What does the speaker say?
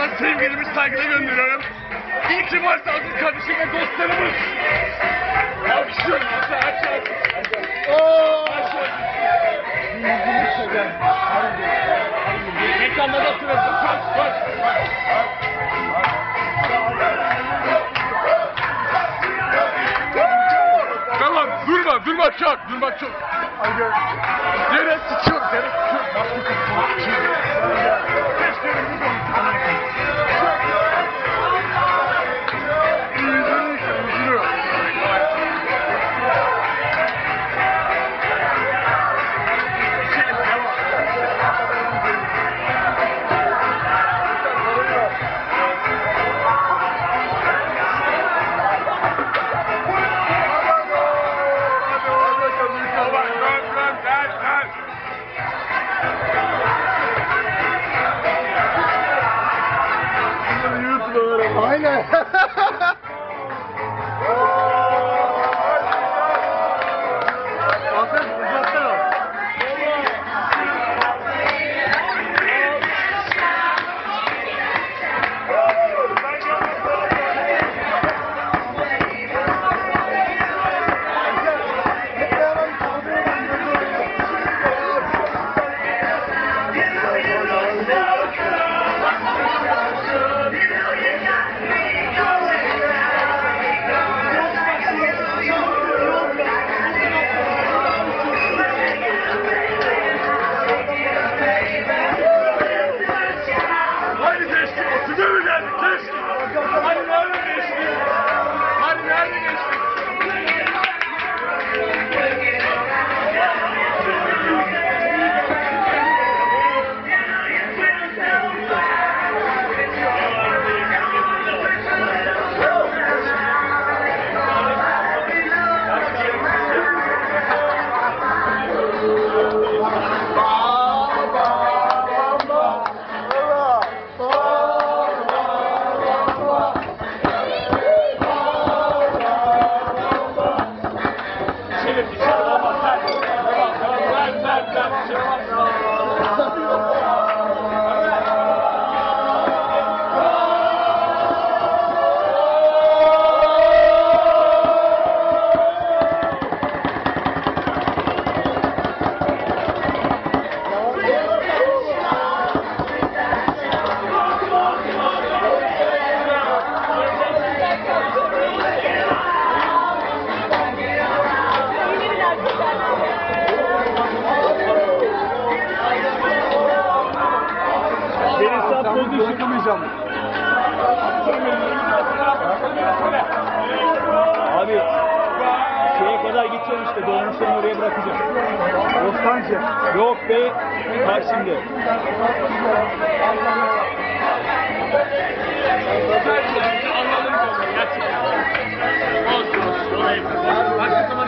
buradan sevgilimi saygıyla gönderiyorum. İyi ki varsa aziz kardeşim ve dostlarımız. Alkışlıyorum. Reklamda da süresi. Tamam, durma çak, Yere sıçıyor, aynen. Çıkamayacağım. Abi şeye kadar gideceğim işte, dolmuşlarını oraya bırakacağım. Bostancı. Yok be, bak şimdi. Anladım.